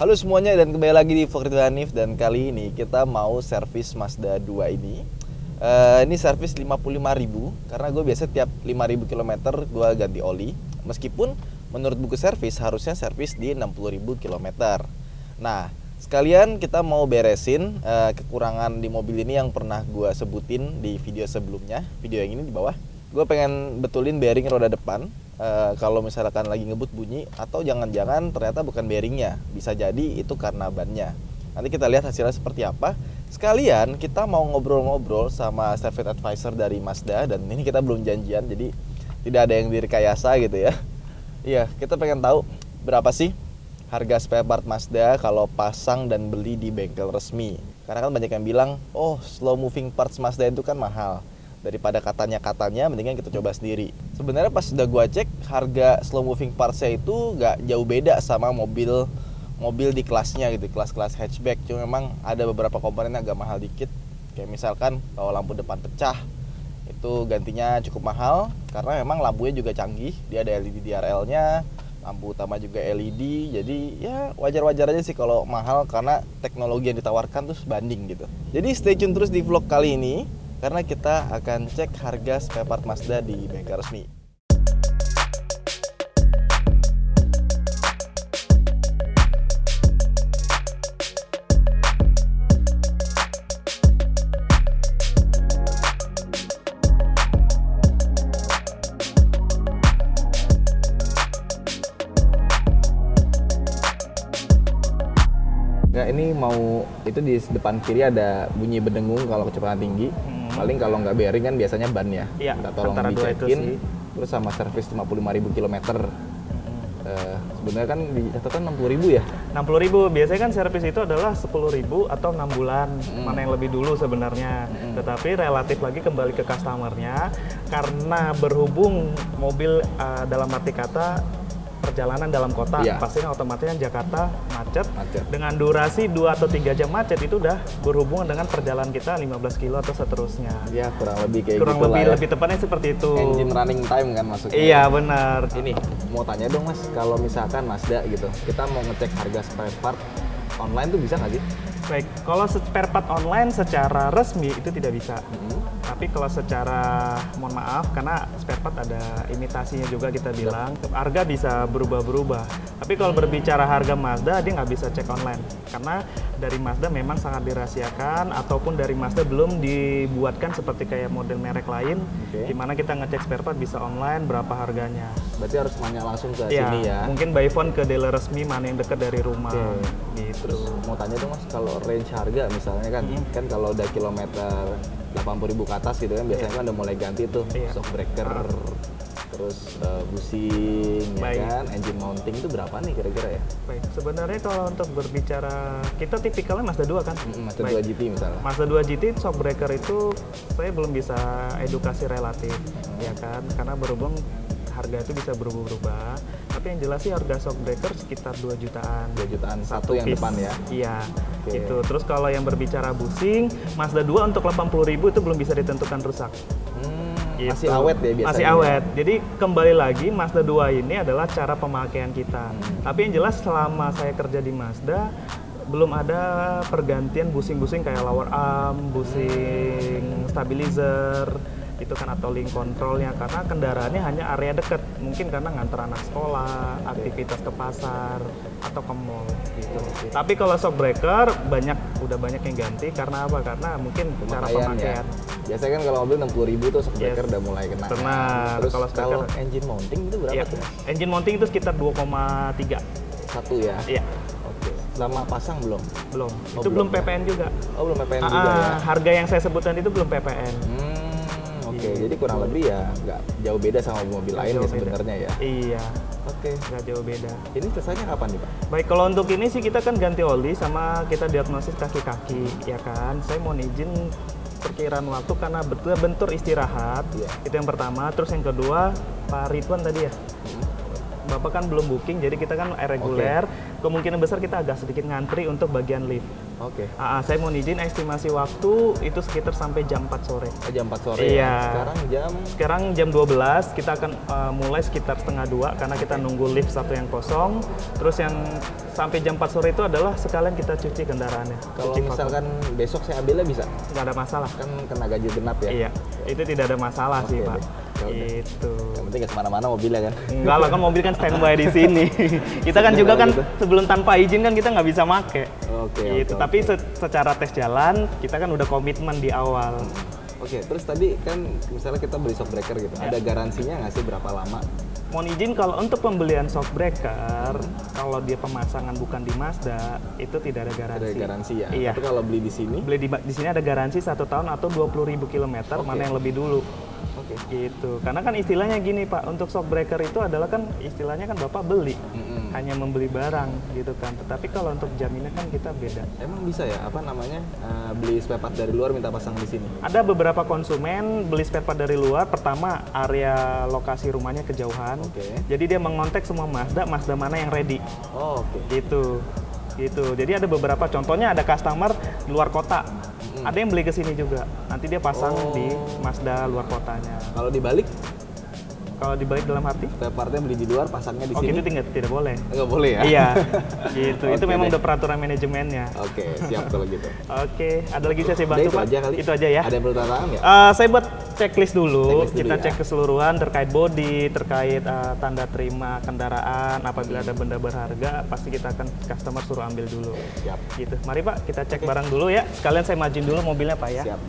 Halo semuanya, dan kembali lagi di Ridwan Hanif. Dan kali ini kita mau servis Mazda 2 ini. Ini servis 55.000, karena gue biasa tiap 5.000 km gue ganti oli. Meskipun menurut buku servis harusnya servis di 60.000 km. Nah, sekalian kita mau beresin kekurangan di mobil ini yang pernah gue sebutin di video sebelumnya. Video yang ini di bawah. Gue pengen betulin bearing roda depan. Kalau misalkan lagi ngebut bunyi, atau jangan-jangan ternyata bukan bearingnya, bisa jadi itu karena bannya. Nanti kita lihat hasilnya seperti apa. Sekalian kita mau ngobrol-ngobrol sama service advisor dari Mazda, dan ini kita belum janjian, jadi tidak ada yang direkayasa gitu ya. Iya, kita pengen tahu berapa sih harga spare part Mazda kalau pasang dan beli di bengkel resmi. Karena kan banyak yang bilang, oh slow moving parts Mazda itu kan mahal. Daripada katanya-katanya, mendingan kita coba sendiri. Sebenarnya pas sudah gua cek, harga slow moving parts-nya itu gak jauh beda sama mobil di kelasnya gitu, kelas-kelas hatchback. Cuma memang ada beberapa komponen agak mahal dikit. Kayak misalkan kalau lampu depan pecah, itu gantinya cukup mahal karena memang lampunya juga canggih. Dia ada LED DRL-nya, lampu utama juga LED. Jadi ya wajar-wajar aja sih kalau mahal, karena teknologi yang ditawarkan terus banding gitu. Jadi stay tune terus di vlog kali ini, karena kita akan cek harga spare part Mazda di bengkel resmi. Nah, ini mau itu di depan kiri ada bunyi berdengung kalau kecepatan tinggi. Paling kalau nggak bearing kan biasanya ban ya, iya, minta tolong dicekin. Terus sama servis 55.000 km. Sebenarnya kan dicatatkan 60.000 ya? 60.000, biasanya kan servis itu adalah 10.000 atau 6 bulan, mana yang lebih dulu sebenarnya. Tetapi relatif lagi kembali ke customernya, karena berhubung mobil dalam arti kata perjalanan dalam kota, yeah, pastinya otomatis Jakarta macet. Dengan durasi 2 atau 3 jam macet itu udah berhubungan dengan perjalanan kita 15 kilo atau seterusnya. Iya, kurang lebih kayak kurang gitu lebih, lah ya. Lebih tepatnya seperti itu. Engine running time kan masuknya. Iya, benar. Ini mau tanya dong Mas, kalau misalkan Mazda gitu, kita mau ngecek harga spare part online tuh bisa nggak sih? Baik, kalau spare part online secara resmi itu tidak bisa. Tapi kalau secara, mohon maaf, karena spare part ada imitasinya juga kita bilang, harga bisa berubah-berubah. Tapi kalau berbicara harga Mazda, dia nggak bisa cek online. Karena dari Mazda memang sangat dirahasiakan, ataupun dari Mazda belum dibuatkan seperti kayak model merek lain, dimana kita ngecek spare part bisa online berapa harganya. Berarti harus nanya langsung ke sini ya? Mungkin by phone ke dealer resmi, mana yang dekat dari rumah. Gitu. Terus mau tanya dong Mas, kalau range harga misalnya kan, kan kalau udah kilometer 80.000 ke atas gitu kan, biasanya kan udah mulai ganti tuh shock breaker, terus bushing, ya kan, engine mounting itu berapa nih kira-kira ya? Baik, sebenarnya kalau untuk berbicara, kita tipikalnya Mazda 2 kan? Mazda 2 GT misalnya. Mazda 2 GT shock breaker itu saya belum bisa edukasi relatif, ya kan, karena berhubung harga itu bisa berubah-ubah. Tapi yang jelas sih harga shock breaker sekitar 2 jutaan. 2 jutaan satu yang piece. Depan ya? Iya, gitu. Terus kalau yang berbicara bushing, Mazda 2 untuk 80.000 itu belum bisa ditentukan rusak. Gitu. Masih awet ya biasanya? Masih awet. Jadi kembali lagi, Mazda 2 ini adalah cara pemakaian kita. Tapi yang jelas selama saya kerja di Mazda, belum ada pergantian bushing-bushing kayak lower arm, bushing stabilizer, itu kan, atau link kontrolnya, karena kendaraannya hanya area dekat, mungkin karena ngantar anak sekolah, aktivitas ke pasar atau ke mall gitu. Tapi kalau shock breaker udah banyak yang ganti, karena apa? Karena mungkin cara pemakaian. Biasanya kan kalau mobil 60.000 tuh shock breaker udah mulai kena. Terus kalau engine mounting itu berapa tuh? Engine mounting itu sekitar 2,3. Satu ya? Iya. Lama pasang belum? Belum. Itu belum PPN juga. Oh, belum PPN juga ya? Harga yang saya sebutkan itu belum PPN. Oke, jadi kurang lebih ya nggak jauh beda sama mobil lain ya sebenarnya ya? Iya. Oke. Nggak jauh beda. Ini selesainya kapan nih Pak? Baik, kalau untuk ini sih kita kan ganti oli sama kita diagnosis kaki-kaki, ya kan? Saya mohon izin perkiraan waktu karena bentur istirahat, itu yang pertama. Terus yang kedua, Pak Ridwan tadi ya? Bapak kan belum booking, jadi kita kan reguler. Okay. Kemungkinan besar kita agak sedikit ngantri untuk bagian lift. Oke. Okay. Saya mohon izin, estimasi waktu itu sekitar sampai jam 4 sore. Oh, jam 4 sore. Iya. Ya. Sekarang jam 12, kita akan mulai sekitar setengah 2 karena kita nunggu lift satu yang kosong. Terus yang sampai jam 4 sore itu adalah sekalian kita cuci kendaraannya. Kalau misalkan besok saya ambilnya bisa? Nggak ada masalah. Kan kena ganjil genap ya? Iya. Itu tidak ada masalah sih, Pak. Gitu. Yang penting nggak kemana-mana mobilnya kan? Enggak lah, kan mobil kan standby di sini. Kita kan juga kan gitu. Sebelum tanpa izin kan kita nggak bisa make. Oke. Gitu. Tapi secara tes jalan kita kan udah komitmen di awal. Oke. Terus tadi kan misalnya kita beli shock breaker gitu, ada garansinya nggak sih berapa lama? Mohon izin, kalau untuk pembelian shock breaker, kalau dia pemasangan bukan di Mazda, itu tidak ada garansi. Ada garansi ya? Iya. Tapi kalau beli di sini? Beli di sini ada garansi 1 tahun atau 20.000 kilometer, mana yang lebih dulu. Oke. Gitu. Karena kan istilahnya gini Pak, untuk shock breaker itu adalah kan istilahnya kan Bapak beli, hanya membeli barang gitu kan. Tetapi kalau untuk jaminnya kan kita beda. Emang bisa ya, apa namanya, beli spare part dari luar minta pasang di sini? Ada beberapa konsumen beli spare part dari luar, pertama area lokasi rumahnya kejauhan. Okay. Jadi dia mengontak semua Mazda mana yang ready. Oh, oke. Okay. Gitu. Jadi ada beberapa contohnya, ada customer luar kota. Ada yang beli ke sini juga. Nanti dia pasang di Mazda luar kotanya. Kalau dibalik? Kalau dibalik dalam arti? Spare partnya beli di luar, pasangnya di sini. Oke, itu tidak boleh. Enggak boleh ya? Iya. Gitu. Okay, itu memang udah peraturan manajemennya. Oke, siap kalau gitu. Oke, ada lagi saya bantu Pak. Itu aja ya. Ada yang perlu tantangan ya? Saya buat checklist dulu. Kita cek keseluruhan terkait bodi, terkait tanda terima kendaraan, apabila ada benda berharga pasti kita akan customer suruh ambil dulu. Siap. Gitu. Mari Pak, kita cek barang dulu ya. Sekalian saya majuin dulu mobilnya Pak ya. Siap.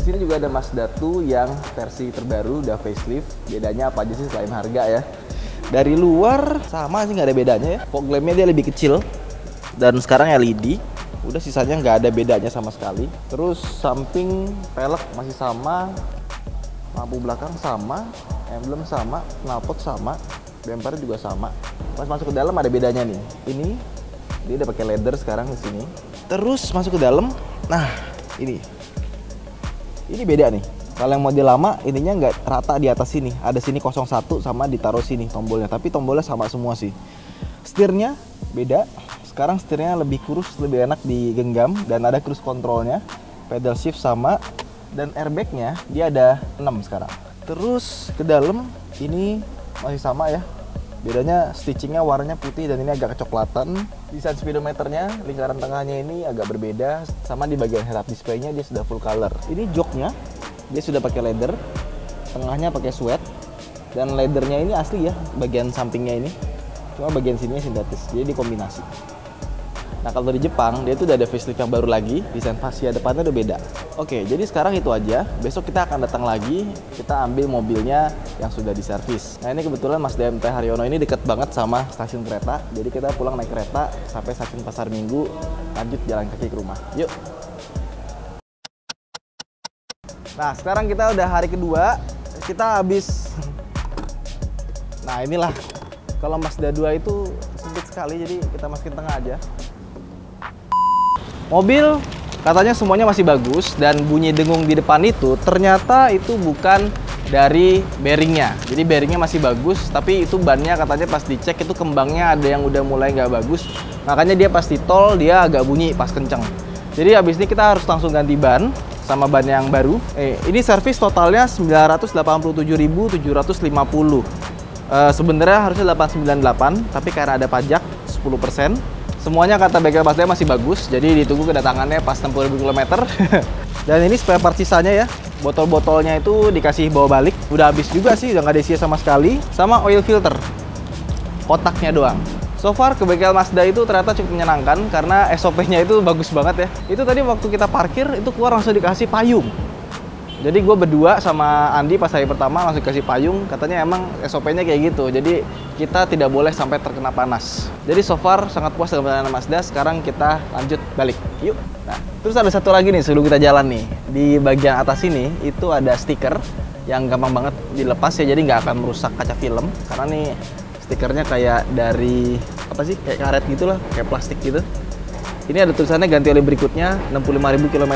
Ini juga ada Mazda 2 yang versi terbaru, udah facelift. Bedanya apa aja sih selain harga ya? Dari luar sama sih, nggak ada bedanya ya. Fog lampnya dia lebih kecil dan sekarang LED. Udah sisanya nggak ada bedanya sama sekali. Terus samping pelek masih sama, lampu belakang sama, emblem sama, knalpot sama, bumper juga sama. Pas masuk ke dalam ada bedanya nih. Ini dia udah pakai leather sekarang di sini. Terus masuk ke dalam, nah ini. Ini beda nih, kalau yang model lama ininya nggak rata di atas sini. Ada sini 01 sama ditaruh sini tombolnya, tapi tombolnya sama semua sih. Setirnya beda, sekarang setirnya lebih kurus, lebih enak digenggam. Dan ada cruise controlnya, pedal shift sama. Dan airbagnya dia ada 6 sekarang. Terus ke dalam, ini masih sama ya. Bedanya stitchingnya warnanya putih dan ini agak kecoklatan. Desain speedometernya, lingkaran tengahnya ini agak berbeda. Sama di bagian head-up displaynya dia sudah full color. Ini joknya, dia sudah pakai leather. Tengahnya pakai suede. Dan leathernya ini asli ya, bagian sampingnya ini. Cuma bagian sininya sintetis, jadi dikombinasi. Nah kalau dari Jepang, dia itu udah ada facelift yang baru lagi. Desain fascia depannya udah beda. Oke, jadi sekarang itu aja. Besok kita akan datang lagi, kita ambil mobilnya yang sudah diservis. Nah ini kebetulan Mazda MT Haryono ini dekat banget sama stasiun kereta. Jadi kita pulang naik kereta sampai stasiun Pasar Minggu, lanjut jalan kaki ke rumah. Yuk! Nah sekarang kita udah hari kedua, kita habis. Nah inilah, kalau Mazda 2 itu sempit sekali, jadi kita masukin tengah aja. Mobil katanya semuanya masih bagus, dan bunyi dengung di depan itu ternyata itu bukan dari bearingnya. Jadi bearingnya masih bagus, tapi itu bannya katanya pas dicek itu kembangnya ada yang udah mulai nggak bagus. Makanya dia pas di tol dia agak bunyi pas kenceng. Jadi habis ini kita harus langsung ganti ban sama ban yang baru. Ini servis totalnya 987.750. Sebenarnya harusnya 898, tapi karena ada pajak 10%. Semuanya kata bengkel Mazda masih bagus, jadi ditunggu kedatangannya pas 60.000 km. Dan ini spare part sisanya ya, botol-botolnya itu dikasih bawa balik. Udah habis juga sih, udah nggak ada isinya sama sekali. Sama oil filter, kotaknya doang. So far ke bengkel Mazda itu ternyata cukup menyenangkan, karena SOP-nya itu bagus banget ya. Itu tadi waktu kita parkir, itu keluar langsung dikasih payung. Jadi gue berdua sama Andi pas hari pertama langsung kasih payung, katanya emang SOP-nya kayak gitu. Jadi kita tidak boleh sampai terkena panas. Jadi so far sangat puas dengan pelayanan Mazda. Sekarang kita lanjut balik. Yuk. Nah, terus ada satu lagi nih sebelum kita jalan nih. Di bagian atas ini itu ada stiker yang gampang banget dilepas ya. Jadi nggak akan merusak kaca film. Karena nih stikernya kayak dari apa sih? Kayak karet gitulah, kayak plastik gitu. Ini ada tulisannya ganti oli berikutnya 65.000 km.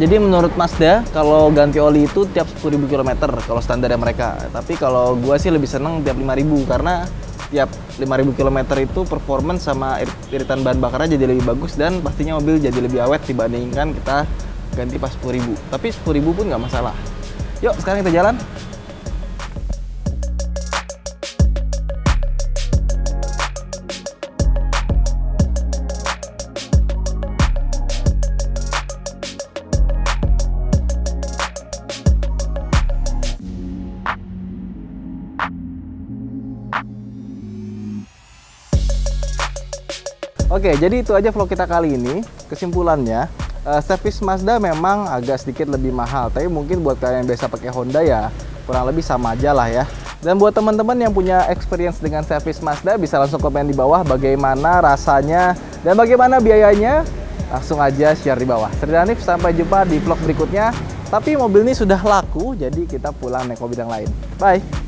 Jadi menurut Mazda kalau ganti oli itu tiap 10.000 km kalau standarnya mereka. Tapi kalau gua sih lebih seneng tiap 5.000 karena tiap 5.000 km itu performance sama iritan bahan bakarnya jadi lebih bagus dan pastinya mobil jadi lebih awet dibandingkan kita ganti pas 10.000. Tapi 10.000 pun nggak masalah. Yuk, sekarang kita jalan. Oke, jadi itu aja vlog kita kali ini. Kesimpulannya, servis Mazda memang agak sedikit lebih mahal, tapi mungkin buat kalian yang biasa pakai Honda ya kurang lebih sama aja lah ya. Dan buat teman-teman yang punya experience dengan servis Mazda bisa langsung komen di bawah bagaimana rasanya dan bagaimana biayanya. Langsung aja share di bawah. Saya Ridwan Hanif, sampai jumpa di vlog berikutnya. Tapi mobil ini sudah laku, jadi kita pulang naik mobil yang lain. Bye!